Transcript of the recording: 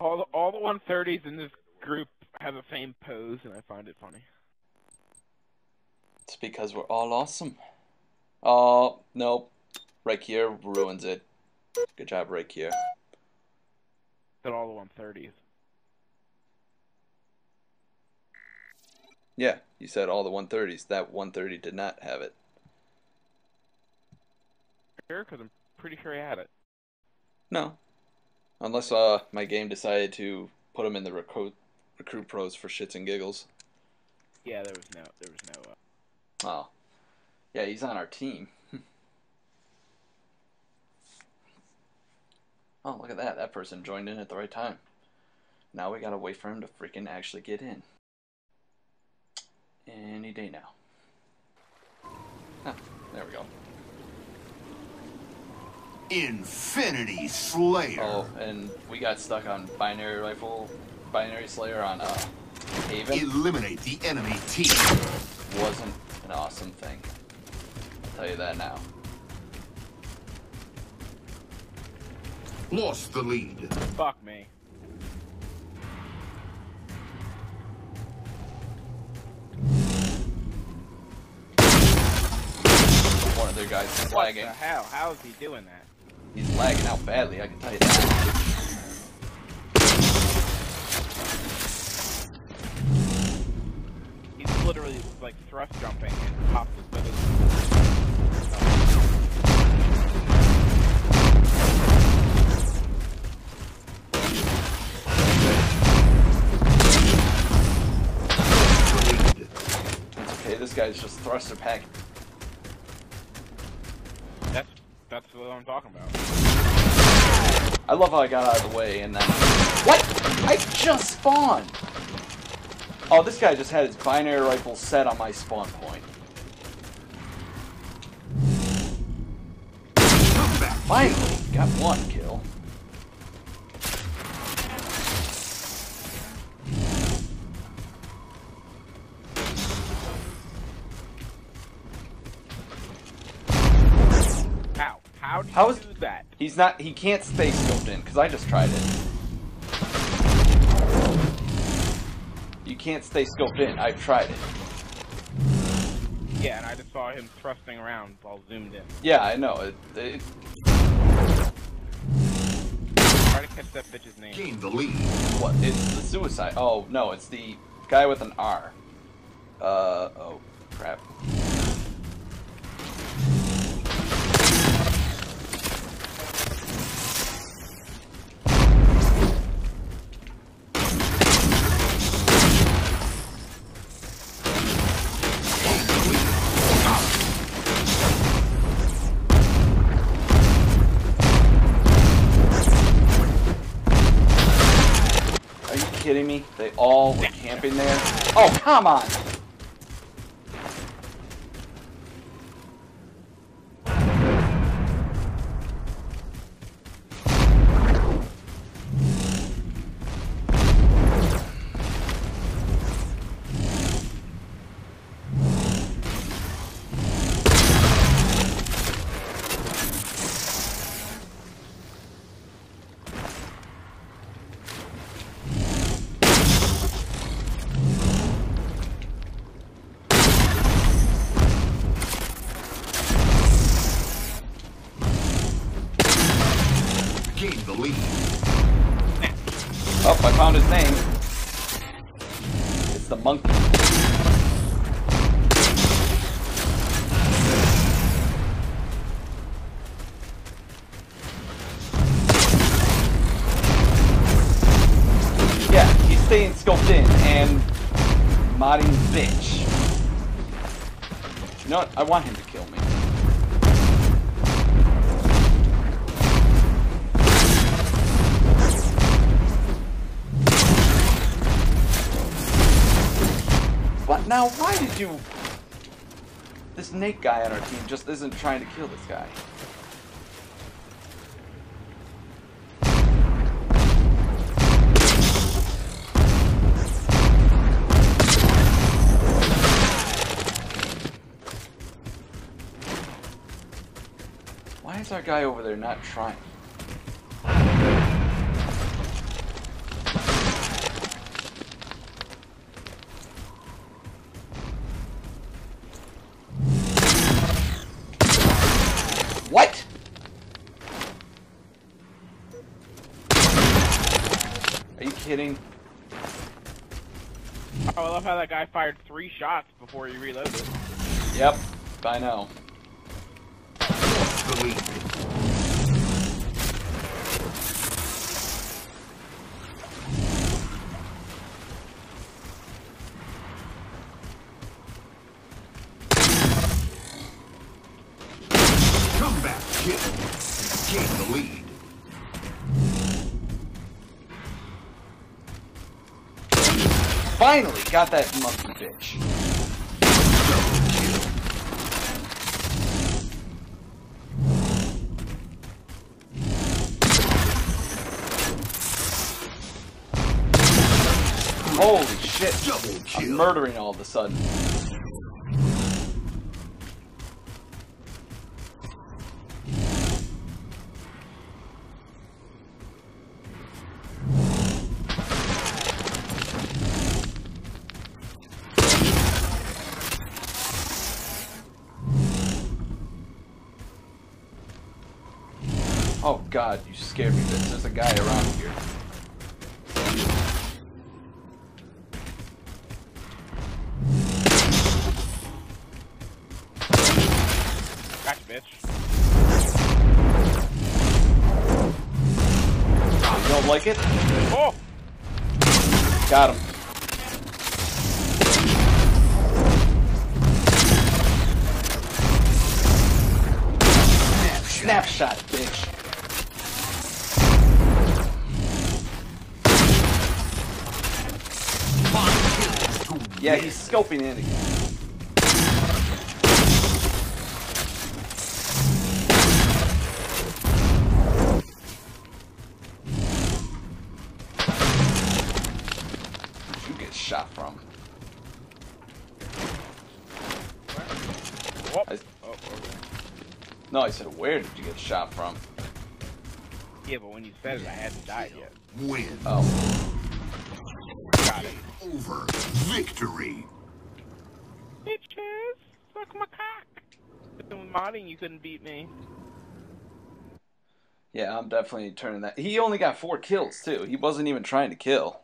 All the 130s in this group have the same pose, and I find it funny. It's because we're all awesome. Oh, nope. Raikir ruins it. Good job, Raikir. But all the 130s. Yeah, you said all the 130s. That 130 did not have it. Sure, because I'm pretty sure he had it. No. Unless my game decided to put him in the recruit pros for shits and giggles. Yeah, there was no. Oh, yeah, he's on our team. Oh, look at that! That person joined in at the right time. Now we gotta wait for him to freaking actually get in. Any day now. Ah, there we go. Infinity Slayer. Oh, and we got stuck on binary slayer on Haven. Eliminate the enemy team. Wasn't an awesome thing. I'll tell you that now. Lost the lead. Fuck me. One of their guys is lagging. What the hell? How is he doing that? He's lagging out badly, I can tell you that. He's literally like thrust jumping and popped his buttons. It's okay, this guy's just thruster packing. That's what I'm talking about. I love how I got out of the way and then... What? I just spawned! Oh, this guy just had his binary rifle set on my spawn point. Finally, got one kill. How is that? He's not. He can't stay scoped in because I just tried it. You can't stay scoped in. I've tried it. Yeah, and I just saw him thrusting around while zoomed in. Yeah, I know. Try to catch that bitch's name. Gain the lead. What? It's the suicide. Oh no, it's the guy with an R. Oh crap. Kidding me? They all were camping there? Oh, come on! Oh, I found his name. It's the monkey. Yeah, he's staying scoped in and modding bitch. You know what? I want him to kill me. Now, why did you... This Nate guy on our team just isn't trying to kill this guy. Why is our guy over there not trying? hitting. Oh, I love how that guy fired 3 shots before he reloaded. Yep, I know. Finally got that monkey bitch. Holy shit! I'm murdering all of a sudden. Oh god, you scared me. There's a guy around here. Gotcha, bitch. You don't like it? Oh! Got him. Snapshot, bitch. Yeah, he's scoping in again. Where'd you get shot from? Where? Oh, okay. No, I said, where did you get shot from? Yeah, but when you said it, I hadn't died yet. Win. Oh. Over victory. Bitches, suck my cock. With modding, you couldn't beat me. Yeah, I'm definitely turning that. He only got 4 kills too. He wasn't even trying to kill.